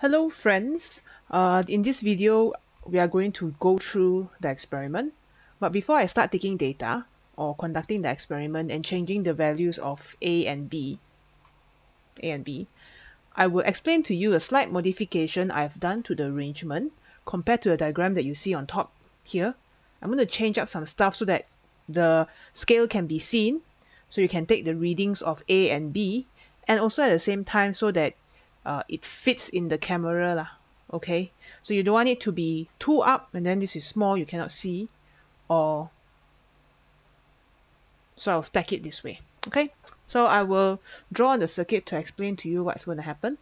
Hello friends, in this video we are going to go through the experiment, but before I start taking data or conducting the experiment and changing the values of A and B, I will explain to you a slight modification I've done to the arrangement compared to the diagram that you see on top here. I'm going to change up some stuff so that the scale can be seen, so you can take the readings of A and B, and also at the same time so that it fits in the camera lah. Okay, so you don't want it to be too up and then this is small, you cannot see, or so I'll stack it this way. Okay, so I will draw on the circuit to explain to you what's going to happen.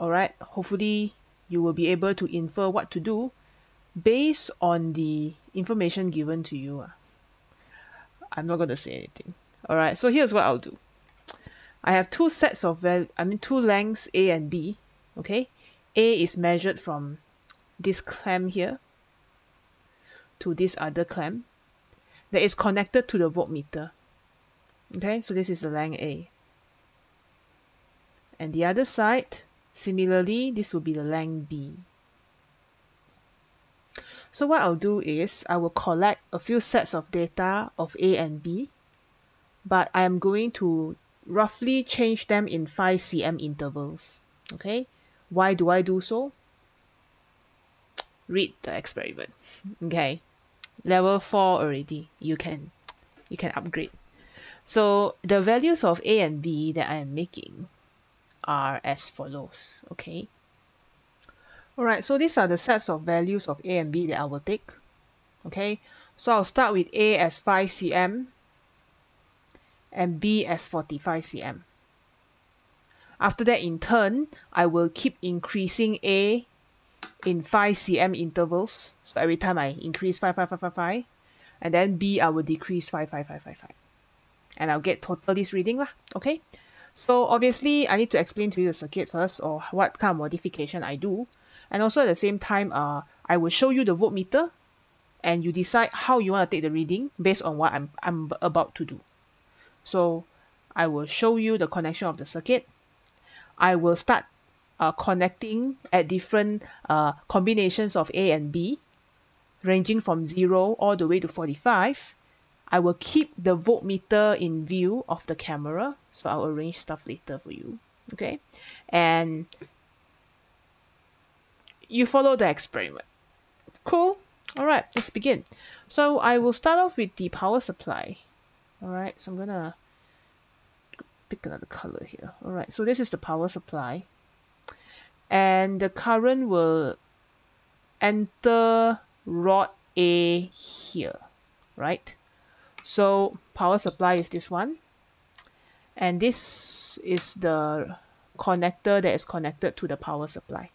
Alright, hopefully you will be able to infer what to do based on the information given to you. I'm not going to say anything. Alright, so here's what I'll do. I have two sets of two lengths A and B. Okay, A is measured from this clamp here to this other clamp that is connected to the voltmeter. Okay, so this is the length A, and the other side similarly, this will be the length B. So what I'll do is I will collect a few sets of data of A and B, but I am going to roughly change them in 5 cm intervals. Okay, why do I do so? Read the experiment. Okay, level 4 already, you can upgrade. So the values of A and B that I am making are as follows. Okay, alright, so these are the sets of values of A and B that I will take. Okay, so I'll start with A as 5 cm and B as 45 cm. After that, in turn, I will keep increasing A in 5 cm intervals. So every time I increase 5, 5, 5, 5, 5, and then B I will decrease 5, 5, 5, 5, 5, and I'll get total this reading lah. Okay, so obviously I need to explain to you the circuit first, or what kind of modification I do, and also at the same time I will show you the voltmeter, and you decide how you want to take the reading based on what I'm about to do. So I will show you the connection of the circuit. I will start connecting at different combinations of A and B, ranging from 0 all the way to 45. I will keep the voltmeter in view of the camera, so I'll arrange stuff later for you. Okay, and you follow the experiment. Cool. All right, let's begin. So I will start off with the power supply. Alright, so I'm gonna pick another color here. Alright, so this is the power supply, and the current will enter rod A here, right? So power supply is this one, and this is the connector that is connected to the power supply.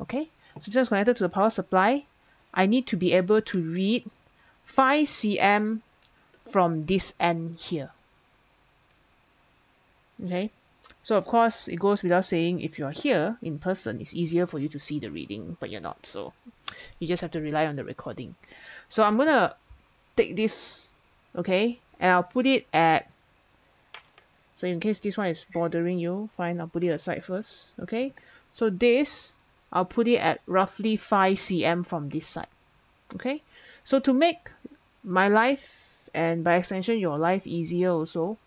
Okay, so just connected to the power supply, I need to be able to read 5 cm from this end here. Okay, so of course it goes without saying, if you're here in person, it's easier for you to see the reading, but you're not, so you just have to rely on the recording. So I'm gonna take this, okay, and I'll put it at, so in case this one is bothering you, fine, I'll put it aside first. Okay, so this I'll put it at roughly 5 cm from this side. Okay, so to make my life, and by extension your life, easier also,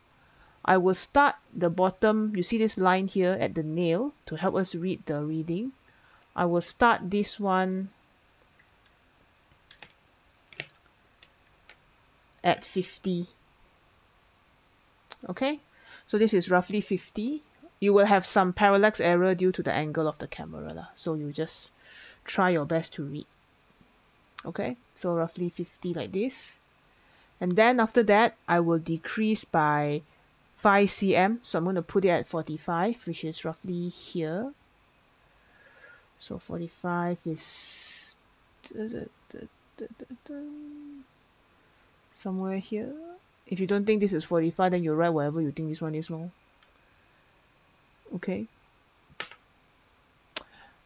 I will start the bottom. You see this line here at the nail to help us read the reading. I will start this one at 50. Okay, so this is roughly 50. You will have some parallax error due to the angle of the camera lah, so you just try your best to read. Okay, so roughly 50 like this. And then after that, I will decrease by 5 cm. So I'm going to put it at 45, which is roughly here. So 45 is somewhere here. If you don't think this is 45, then you write whatever you think this one is long. Okay.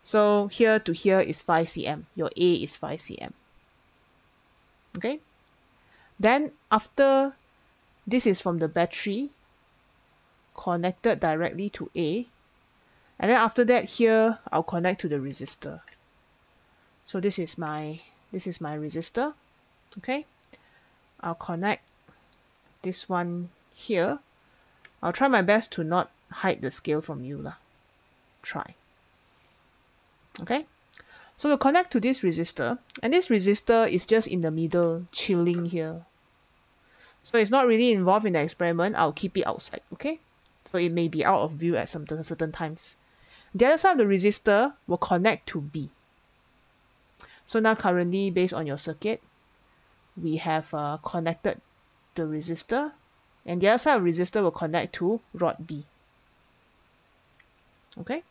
So here to here is 5 cm. Your A is 5 cm. Okay. Then after, this is from the battery connected directly to A, And then after that here, I'll connect to the resistor. So this is my resistor. Okay, I'll connect this one here. I'll try my best to not hide the scale from you lah. Try. Okay, so we'll connect to this resistor, and this resistor is just in the middle, chilling here. So it's not really involved in the experiment. I'll keep it outside, okay? So it may be out of view at some certain times. The other side of the resistor will connect to B. So now currently, based on your circuit, we have connected the resistor, and the other side of the resistor will connect to rod B. Okay?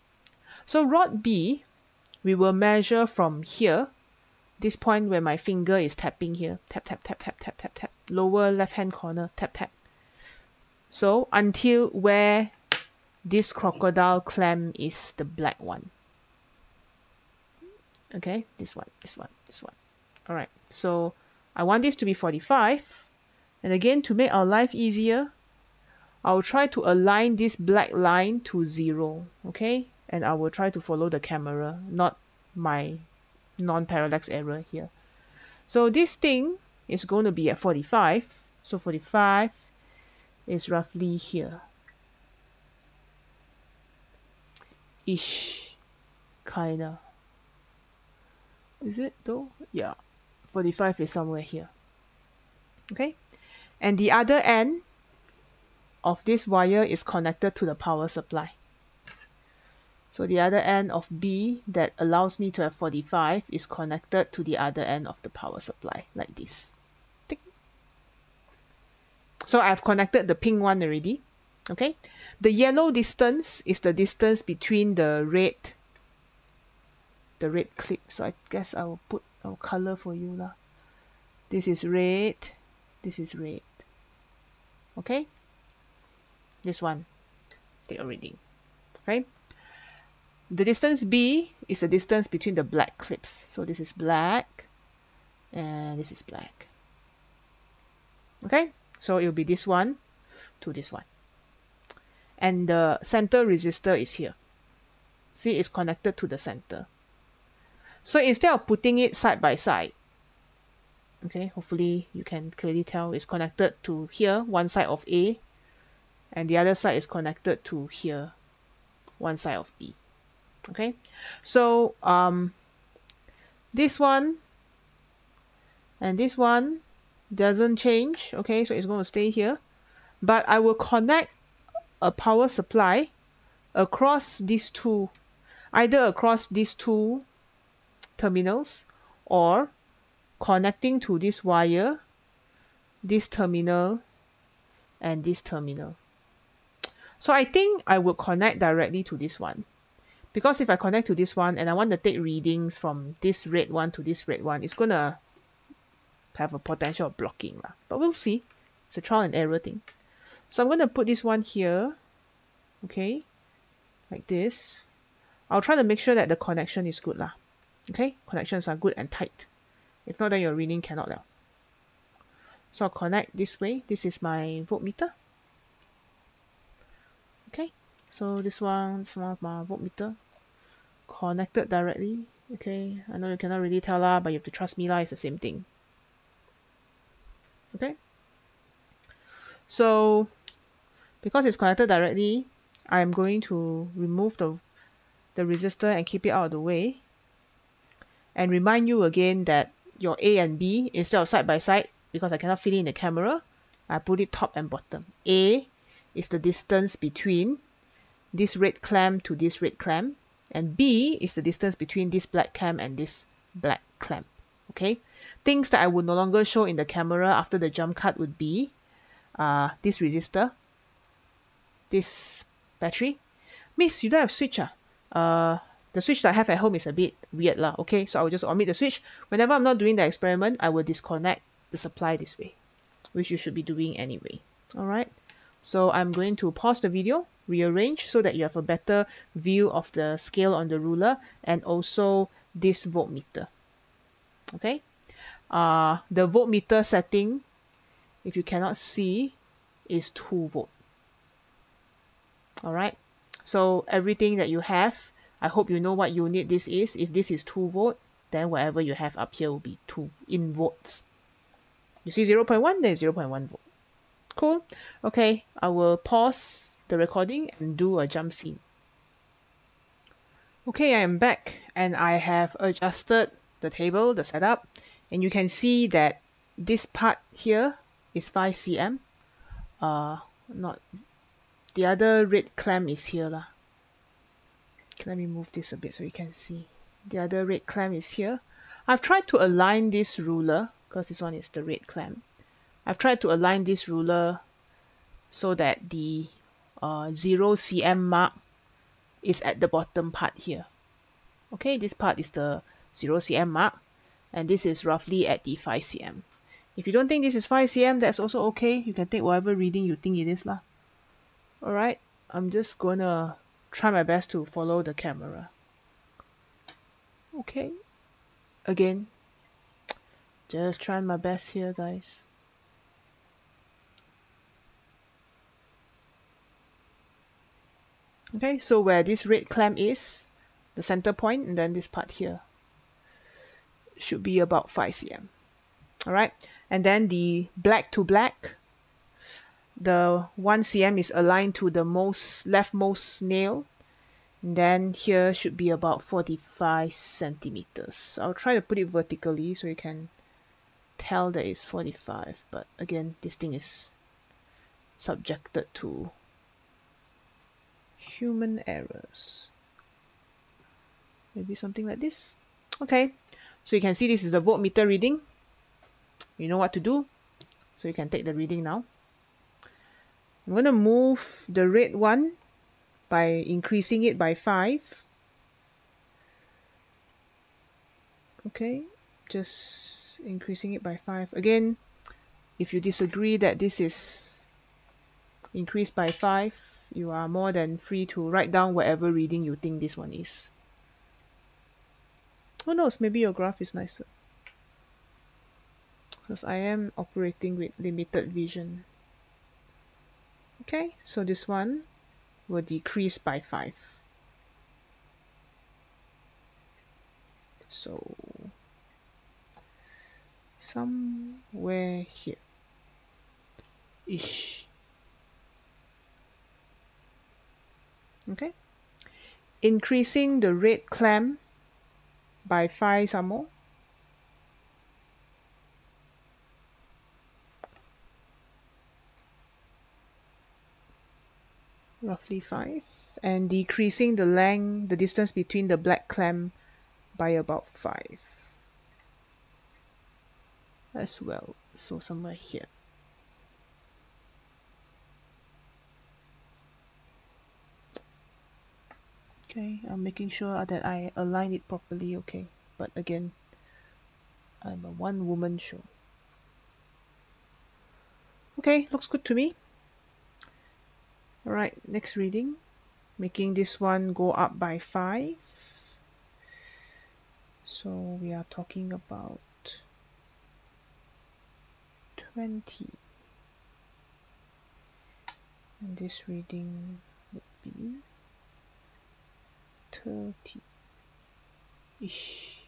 So rod B, we will measure from here, this point where my finger is tapping here. Tap, tap, tap, tap, tap, tap, tap. Lower left-hand corner. Tap, tap. So until where this crocodile clam is, the black one. Okay, this one, this one, this one. All right, so I want this to be 45. And again, to make our life easier, I'll try to align this black line to 0. Okay, and I will try to follow the camera, not my non-parallax error here. So this thing is going to be at 45. So 45 is roughly here. Ish. Kinda. Is it though? Yeah. 45 is somewhere here. Okay. And the other end of this wire is connected to the power supply. So the other end of B that allows me to have 45 is connected to the other end of the power supply, like this. Tick. So I've connected the pink one already. Okay, the yellow distance is the distance between the red clip. So I guess I will put our color for you lah. This is red. This is red. Okay. This one. Take a reading. Okay. The distance B is the distance between the black clips. So this is black and this is black. Okay, so it'll be this one to this one. And the center resistor is here. See, it's connected to the center. So instead of putting it side by side, okay, hopefully you can clearly tell it's connected to here, one side of A, and the other side is connected to here, one side of B. Okay, so this one and this one doesn't change. Okay, so it's going to stay here, but I will connect a power supply across these two, either across these two terminals or connecting to this wire, this terminal and this terminal. So I think I will connect directly to this one. Because if I connect to this one and I want to take readings from this red one to this red one, it's going to have a potential of blocking. But we'll see. It's a trial and error thing. So I'm going to put this one here. Okay. Like this. I'll try to make sure that the connection is good. Okay. Connections are good and tight. If not, then your reading cannot. So I'll connect this way. This is my voltmeter. Okay. So this one, my voltmeter. Connected directly. Okay, I know you cannot really tell lah, but you have to trust me lah. It's the same thing. Okay, so because it's connected directly, I'm going to remove the resistor and keep it out of the way, and remind you again that your A and B, instead of side by side, because I cannot fit it in the camera, I put it top and bottom. A is the distance between this red clam to this red clam, and B is the distance between this black clam and this black clam. Okay, things that I would no longer show in the camera after the jump cut would be this resistor, this battery. Miss, you don't have switch ah? The switch that I have at home is a bit weird lah. Okay, so I will just omit the switch. Whenever I'm not doing the experiment, I will disconnect the supply this way, which you should be doing anyway. All right, so I'm going to pause the video, rearrange so that you have a better view of the scale on the ruler and also this voltmeter. Okay, the voltmeter setting, if you cannot see, is 2 volt. All right, So everything that you have, I hope you know what unit this is. If this is 2 volt, then whatever you have up here will be 2 in volts. You see 0.1, there is 0.1 volt. Cool. Okay, I will pause the recording and do a jump scene. Okay, I am back and I have adjusted the table, the setup, and you can see that this part here is 5 cm. Not the other red clamp is here lah. Let me move this a bit so you can see. The other red clamp is here. I've tried to align this ruler because this one is the red clamp. I've tried to align this ruler so that the 0 cm mark is at the bottom part here. Okay, this part is the 0 cm mark and this is roughly at the 5 cm. If you don't think this is 5 cm, that's also okay. You can take whatever reading you think it is lah. Alright, I'm just gonna try my best to follow the camera. Okay, again, just trying my best here, guys. Okay, so where this red clamp is, the center point, and then this part here should be about 5 cm. Alright, and then the black to black, the 1 cm is aligned to the most leftmost nail. And then here should be about 45 centimeters. I'll try to put it vertically so you can tell that it's 45. But again, this thing is subjected to human errors. Maybe something like this. Okay, so you can see this is the voltmeter reading. You know what to do. So you can take the reading now. I'm going to move the red one by increasing it by 5. Okay, just increasing it by 5. Again, if you disagree that this is increased by 5, you are more than free to write down whatever reading you think this one is. Who knows, maybe your graph is nicer. Because I am operating with limited vision. Okay, so this one will decrease by 5. So somewhere here ish. Okay, increasing the red clamp by 5 some more. Roughly 5, and decreasing the length, the distance between the black clamp by about 5 as well, so somewhere here. Okay, I'm making sure that I align it properly, okay, but again, I'm a one-woman show. Okay, looks good to me. Alright, next reading, making this one go up by 5. So we are talking about 20. And this reading would be 30-ish.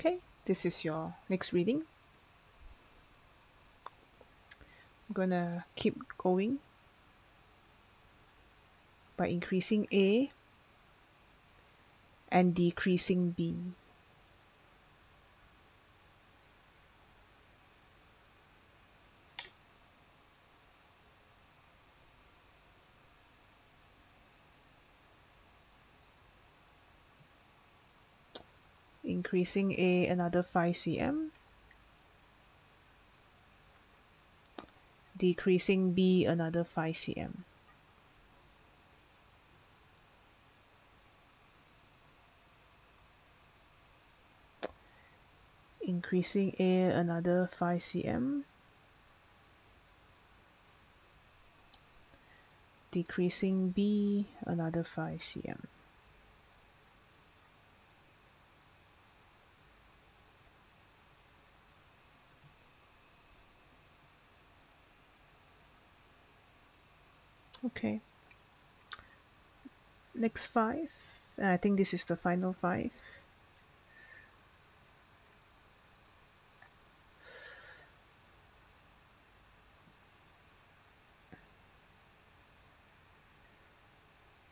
Okay, this is your next reading. Gonna keep going by increasing A and decreasing B. Increasing A another 5 cm. Decreasing B another 5 cm. Increasing A another 5 cm. Decreasing B another 5 cm. Okay, next five. I think this is the final five.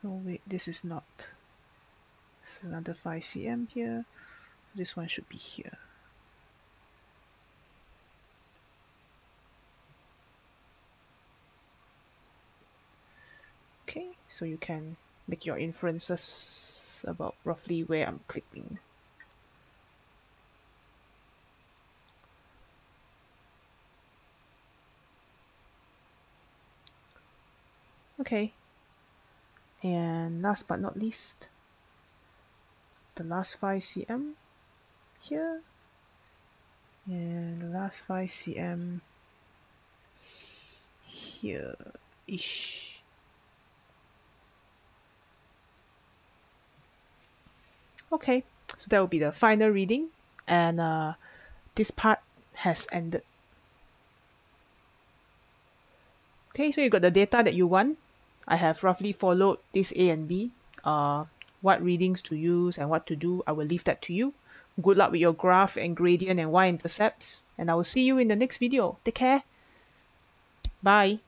Oh wait, this is not. This is another 5 cm here. So this one should be here. Okay, so you can make your inferences about roughly where I'm clicking. Okay. And last but not least, the last 5 cm here, and the last 5 cm here-ish. Okay, so that will be the final reading, and this part has ended. Okay, so you got the data that you want. I have roughly followed this A and B, what readings to use and what to do. I will leave that to you. Good luck with your graph and gradient and y-intercepts, and I will see you in the next video. Take care. Bye.